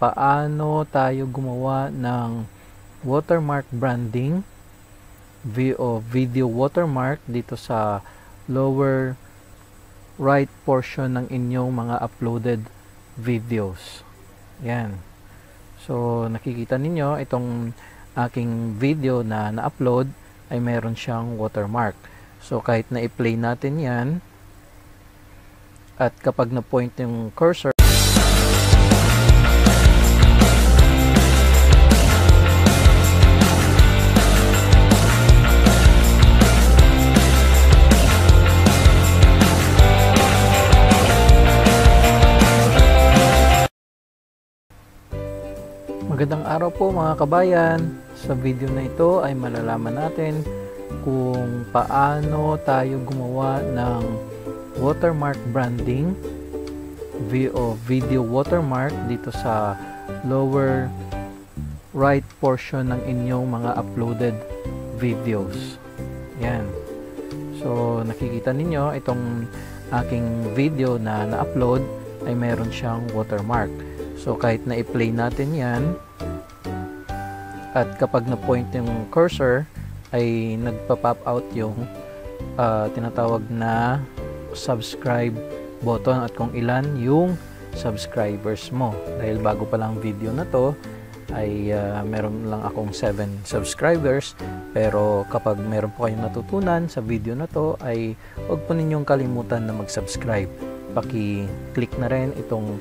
Paano tayo gumawa ng watermark branding o video watermark dito sa lower right portion ng inyong mga uploaded videos. Yan. So, nakikita ninyo itong aking video na na-upload ay meron siyang watermark. So, kahit na i-play natin yan at kapag na-point yung cursor, magandang araw po mga kabayan. Sa video na ito ay malalaman natin kung paano tayo gumawa ng watermark branding o video watermark dito sa lower right portion ng inyong mga uploaded videos. Yan. So nakikita ninyo itong aking video na na-upload ay meron siyang watermark. So kahit na i-play natin yan at kapag na-point yung cursor ay nagpa-pop out yung tinatawag na subscribe button at kung ilan yung subscribers mo. Dahil bago pa lang video na to ay meron lang akong 7 subscribers, pero kapag meron po kayong natutunan sa video na to ay huwag po ninyong kalimutan na mag-subscribe. Paki-click na rin itong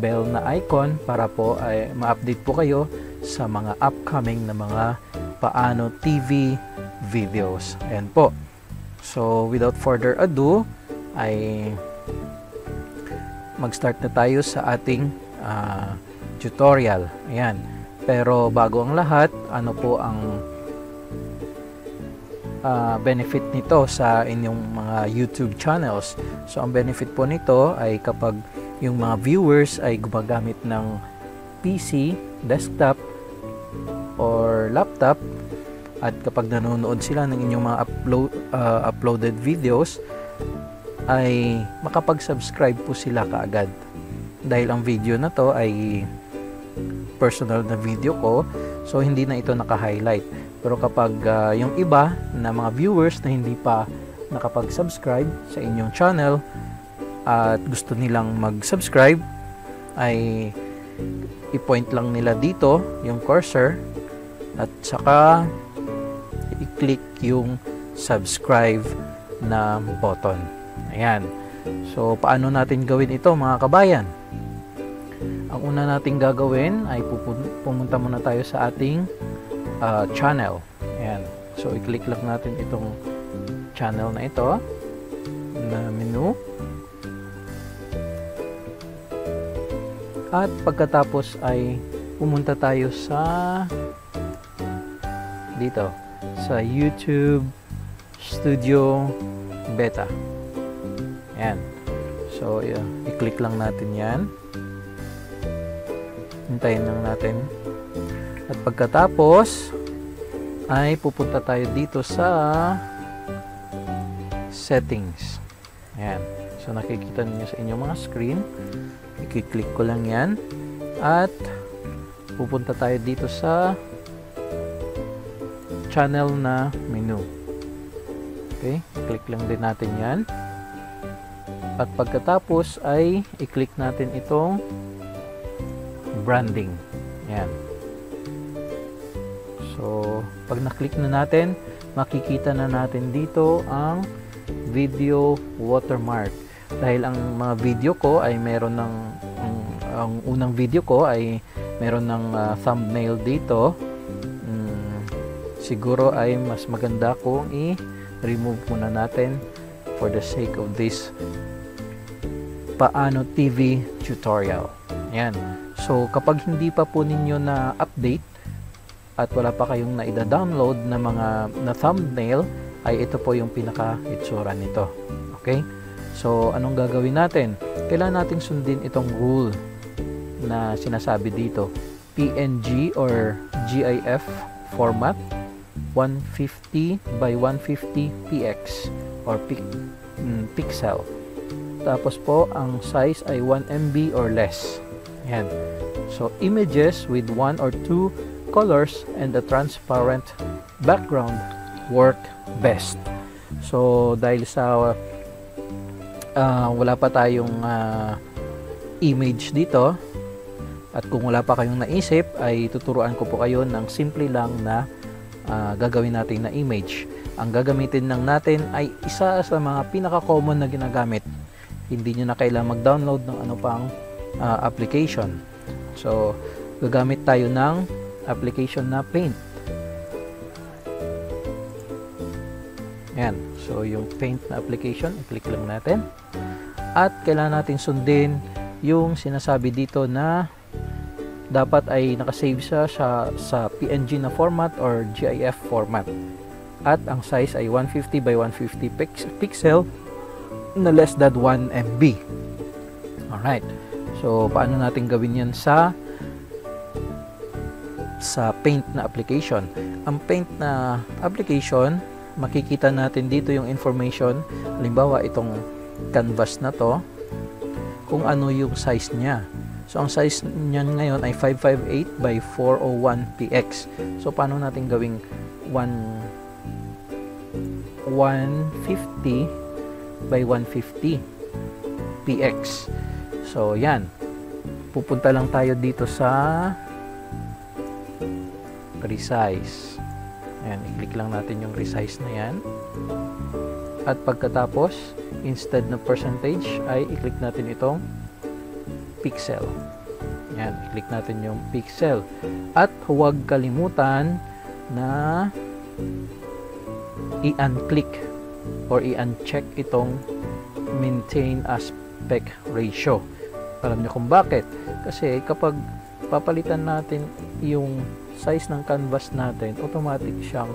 bell na icon para po ay ma-update po kayo sa mga upcoming na mga Paano TV videos. Ayan po. So without further ado ay mag-start na tayo sa ating tutorial. Ayan. Pero bago ang lahat, ano po ang benefit nito sa inyong mga YouTube channels. So ang benefit po nito ay kapag yung mga viewers ay gumagamit ng PC, desktop or laptop at kapag nanonood sila ng inyong mga uploaded videos ay makapag-subscribe po sila kaagad. Dahil ang video na to ay personal na video ko, so hindi na ito naka-highlight. Pero kapag yung iba na mga viewers na hindi pa nakapag-subscribe sa inyong channel at gusto nilang mag-subscribe ay i-point lang nila dito yung cursor at saka i-click yung subscribe na button. Ayan. So paano natin gawin ito mga kabayan? Ang una nating gagawin ay pumunta muna tayo sa ating channel. Ayan. So, i-click lang natin itong channel na ito na menu. At pagkatapos ay pumunta tayo sa dito sa YouTube Studio Beta. Ayan. So, i-click lang natin yan. Hintayin lang natin. At pagkatapos ay pupunta tayo dito sa settings. Ayan. So nakikita niyo sa inyong mga screen. I-click ko lang yan. At pupunta tayo dito sa channel na menu. Okay. Click lang din natin yan. At pagkatapos ay i-click natin itong branding. Ayan. So, pag na-click na natin, makikita na natin dito ang video watermark. Dahil ang mga video ko ay meron ng, ang unang video ko ay meron ng thumbnail dito. Siguro ay mas maganda kung i-remove muna natin for the sake of this Paano TV tutorial. Ayan. So, kapag hindi pa po ninyo na-update, at wala pa kayong naida-download na mga na thumbnail ay ito po yung pinaka-itsura nito. Okay? So, anong gagawin natin? Kailangan nating sundin itong rule na sinasabi dito. PNG or GIF format 150 by 150 px or pixel. Tapos po, ang size ay 1 MB or less. Yan. So, images with 1 or 2 colors and a transparent background work best. So, dahil sa wala pa tayong image dito, at kung wala pa kayong naisip, ay tuturuan ko po kayo ng simple lang na gagawin natin na image. Ang gagamitin lang natin ay isa sa mga pinaka-common na ginagamit. Hindi nyo na kailangang mag-download ng ano pang application. So, gagamit tayo ng application na Paint. Ayan. So, yung Paint na application, i-click lang natin. At kailangan natin sundin yung sinasabi dito na dapat ay nakasave siya sa PNG na format or GIF format. At ang size ay 150 by 150 pixel na less than 1 MB. Alright. So, paano natin gawin yan sa Paint na application? Ang Paint na application, makikita natin dito yung information. Halimbawa, itong canvas na to, kung ano yung size niya. So, ang size niyan ngayon ay 558 by 401 px. So, paano natin gawing 150 by 150 px? So, yan. Pupunta lang tayo dito sa resize. Ayan, i-click lang natin yung resize na yan. At pagkatapos, instead na percentage, ay i-click natin itong pixel. Ayan, i-click natin yung pixel. At huwag kalimutan na i-unclick or i-uncheck itong maintain aspect ratio. Alam nyo kung bakit? Kasi kapag papalitan natin yung size ng canvas natin, automatic siyang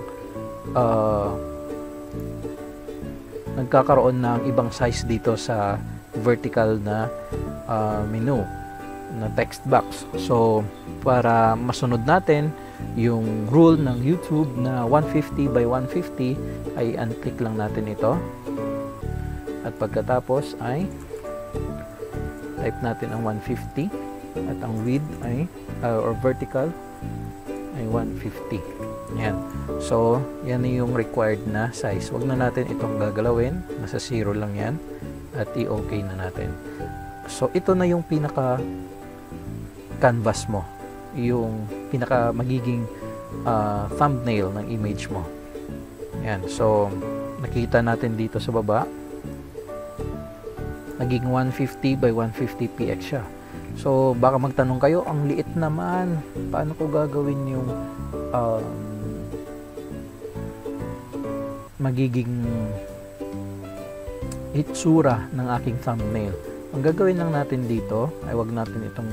nagkakaroon ng ibang size dito sa vertical na menu na text box. So, para masunod natin yung rule ng YouTube na 150 by 150 ay unclick lang natin ito. At pagkatapos ay type natin ang 150 at ang width ay or vertical ay 150. Yan. So, yan yung required na size. Huwag na natin itong gagalawin. Nasa 0 lang yan. At i-okay na natin. So, ito na yung pinaka canvas mo. Yung pinaka magiging thumbnail ng image mo. Ayan. So, nakita natin dito sa baba. Naging 150 by 150 px siya. So, baka magtanong kayo, ang liit naman. Paano ko gagawin yung magiging itsura ng aking thumbnail? Ang gagawin lang natin dito ay wag natin itong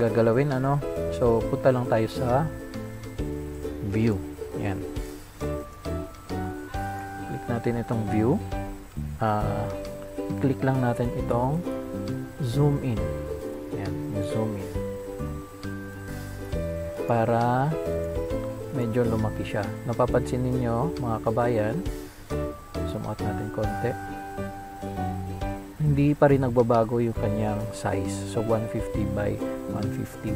gagalawin, ano. So, punta lang tayo sa view. Yan. Click natin itong view. Click lang natin itong zoom in. Yan, zoom in. Para medyo lumaki siya. Napapansin niyo mga kabayan, zoom out natin konti. Hindi pa rin nagbabago yung kanyang size. So, 150 by 150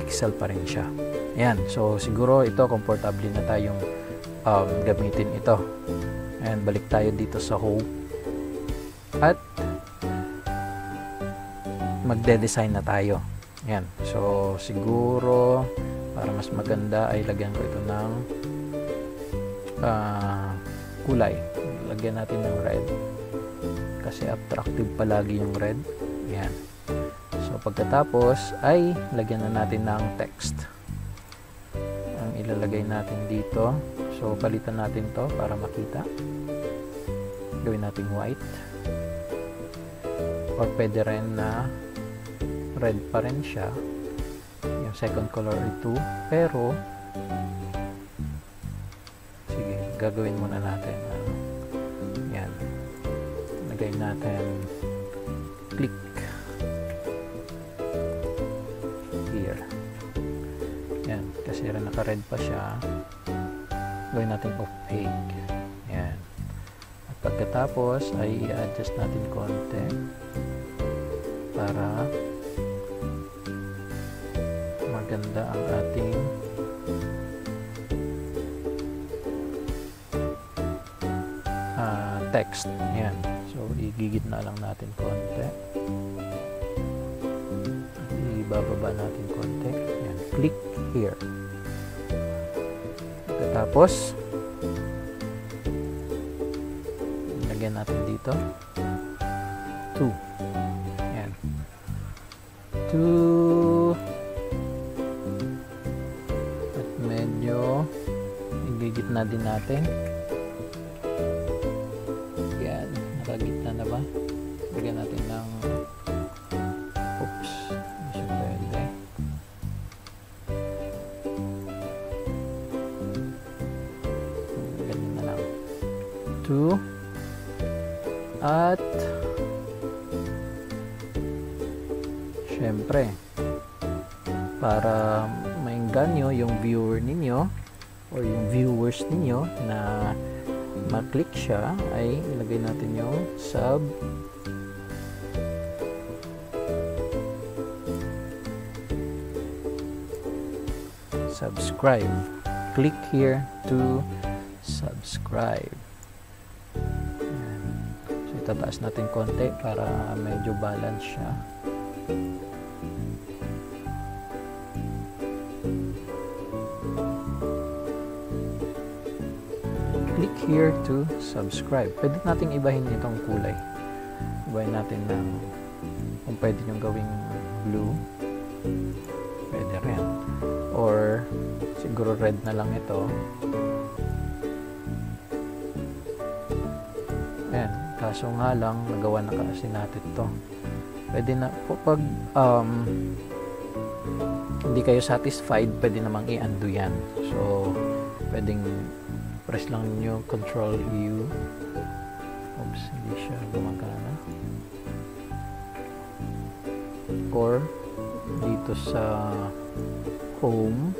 pixel pa rin siya. Ayan. So, siguro ito, comfortable na tayong gamitin ito. Ayan. Balik tayo dito sa home. At magde-design na tayo. Ayan. So, siguro para mas maganda ay lagyan ko ito ng kulay. Lagyan natin ng red. Kasi attractive palagi yung red. Ayan. So, pagkatapos ay lagyan na natin ng text. Ang ilalagay natin dito. So, palitan natin to para makita. Gawin natin white. Or pwede rin na red pa rin siya. Yung second color ito. Pero, sige, gagawin muna natin. Ayan. Lagay natin click here. Yan, kasi rin naka-red pa siya. Gawin natin opaque. Yan. At Pagkatapos ay i-adjust natin konti para maganda ang ating text. Ayan. So igigitna lang natin konti. Ibababa natin konti. Ayan. Click here. Pagkatapos lagyan natin dito 2. Ayan. 2 at medyo igigitna din natin. Ayan. Nakagitna na ba? Lagyan natin ng oops, hindi pwede. Ganyan na lang 2 at syempre para maengganyo yung viewer ninyo or yung viewers ninyo na ma-click siya ay ilagay natin yung sub subscribe. Click here to subscribe. Tataas natin konti para medyo balance siya. Click here to subscribe. Pwede natin ibahin itong kulay. Ibahin natin ng kung pwede niyong gawing blue. Pwede rin. Or siguro red na lang ito. Kaso nga lang, nagawa na kasi natin ito. Pwede na, pag hindi kayo satisfied, pwede namang i-undo yan. So, pwedeng press lang nyo, Control U. Oops, hindi siya gumagana. Or, dito sa Home.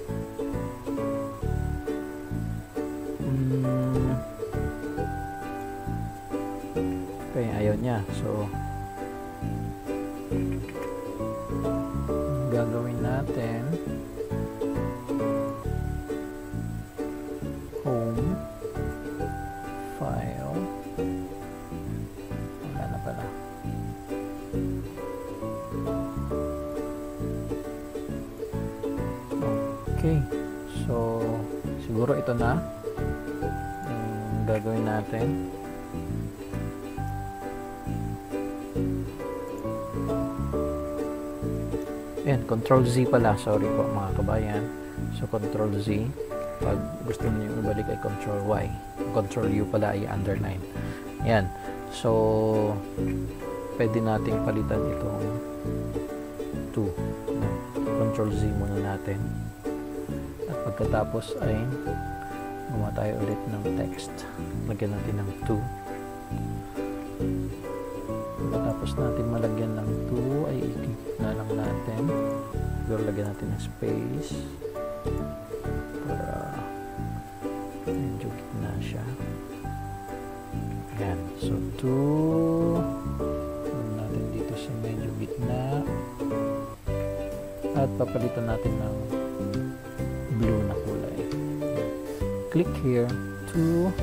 Niya. So, gagawin natin Home File. Wala na pala. Okay. So, siguro ito na yung gagawin natin. Ayan, Control Z pala. Sorry po mga kabayan. So, Control Z. Pag gusto niyo ibalik ay Control Y. Control U pala ay underline. Ayan. So, pwede nating palitan itong 2. Control Z muna natin. At pagkatapos ay gumawa tayo ulit ng text. Lagyan natin ng 2. Tapos natin malagyan ng 2 ay i-click na lang natin. Pero lagyan natin ng space para medyo gitna siya. Ayan. So 2 alam natin dito sa medyo gitna at papalitan natin ng blue na kulay. Click here to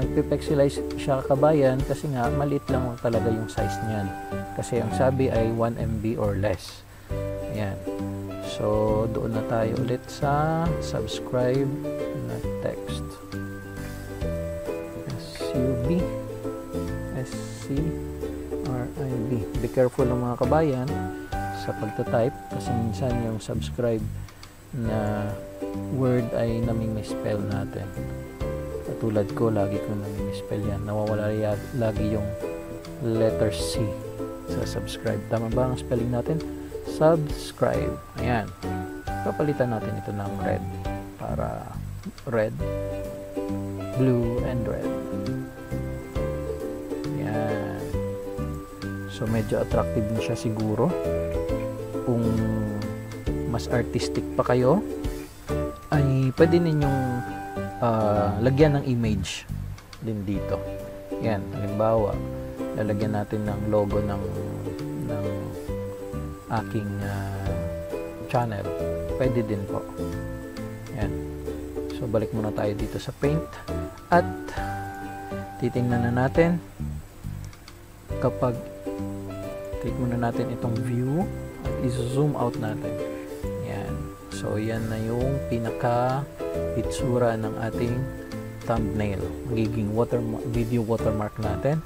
nagpipexelize siya kabayan kasi nga maliit lang talaga yung size niyan kasi ang sabi ay 1 MB or less. Ayan. So doon na tayo ulit sa subscribe na text. SUB SCRIB. Be careful ng mga kabayan sa pagtatype kasi minsan yung subscribe na word ay nami-misspell natin. Tulad ko, lagi ko nami-misspell yan. Nawawala lagi yung letter C sa subscribe. Tama ba ang spelling natin? Subscribe. Ayan. Papalitan natin ito ng red. Para red, blue, and red. Ayan. So, medyo attractive din siya siguro. Kung mas artistic pa kayo, ay pwede ninyong lagyan ng image din dito. Yan, halimbawa, lalagyan natin ng logo ng aking channel. Pwede din po. Yan. So, balik muna tayo dito sa paint. At, titingnan na natin. Kapag, click muna natin itong view. At i-zoom out natin. Yan. So, yan na yung pinaka-itsura ng ating thumbnail. Magiging video watermark natin.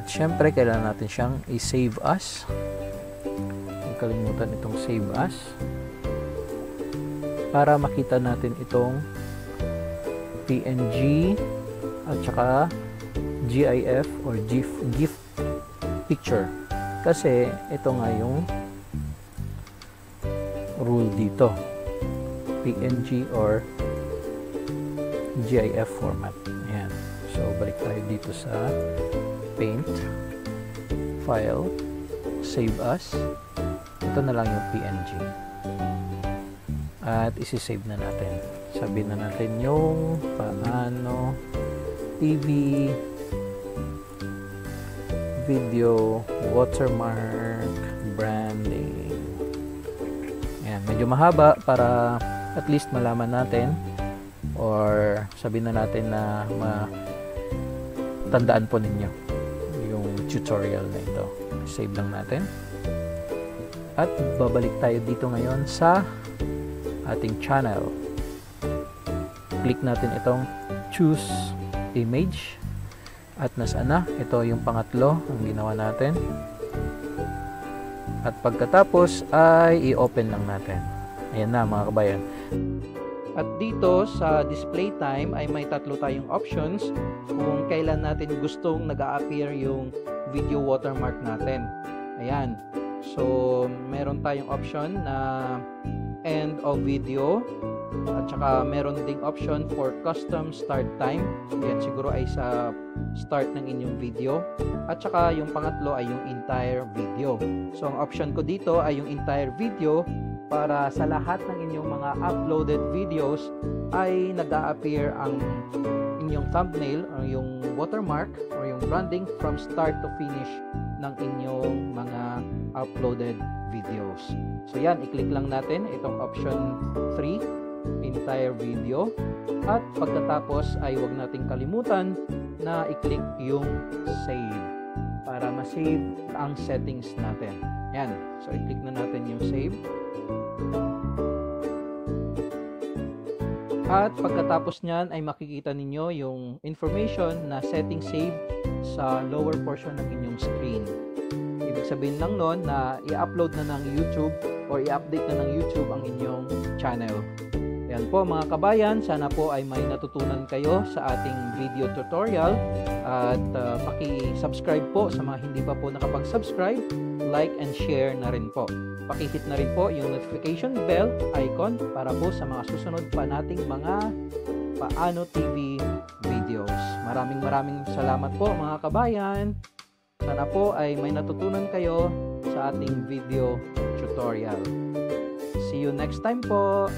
At syempre, kailangan natin siyang i-save as. Huwag kalimutan itong save as. Para makita natin itong PNG at saka GIF or GIF picture. Kasi ito nga yung rule dito. PNG or GIF format. Ayan. So, balik tayo dito sa Paint, File, Save As. Ito na lang yung PNG. At isi-save na natin. Sabihin na natin yung Paano TV Video Watermark Branding. Ayan, medyo mahaba para at least malaman natin or sabihin na natin na matandaan po ninyo tutorial na ito. Save lang natin. At babalik tayo dito ngayon sa ating channel. Click natin itong choose image. At nasaan na? Ito yung pangatlo ang ginawa natin. At pagkatapos ay i-open lang natin. Ayan na mga kabayan. At dito sa display time ay may tatlo tayong options kung kailan natin gustong nag-a-appear yung video watermark natin. Ayan. So, meron tayong option na end of video at saka meron ding option for custom start time. Ayan, siguro ay sa start ng inyong video. At saka yung pangatlo ay yung entire video. So, ang option ko dito ay yung entire video. Para sa lahat ng inyong mga uploaded videos ay nag-a-appear ang inyong thumbnail o yung watermark o yung branding from start to finish ng inyong mga uploaded videos. So yan, i-click lang natin itong option 3, entire video. At pagkatapos ay huwag nating kalimutan na i-click yung save para ma-save ang settings natin. Yan, so i-click na natin yung save. At pagkatapos nyan ay makikita ninyo yung information na setting save sa lower portion ng inyong screen. Ibig sabihin lang nun na i-upload na ng YouTube or i-update na ng YouTube ang inyong channel. Ayan po mga kabayan, sana po ay may natutunan kayo sa ating video tutorial. At paki-subscribe po sa mga hindi pa po nakapag-subscribe, like and share na rin po. Pakihit na rin po yung notification bell icon para po sa mga susunod pa nating mga Paano TV videos. Maraming salamat po mga kabayan. Sana po ay may natutunan kayo sa ating video tutorial. See you next time po!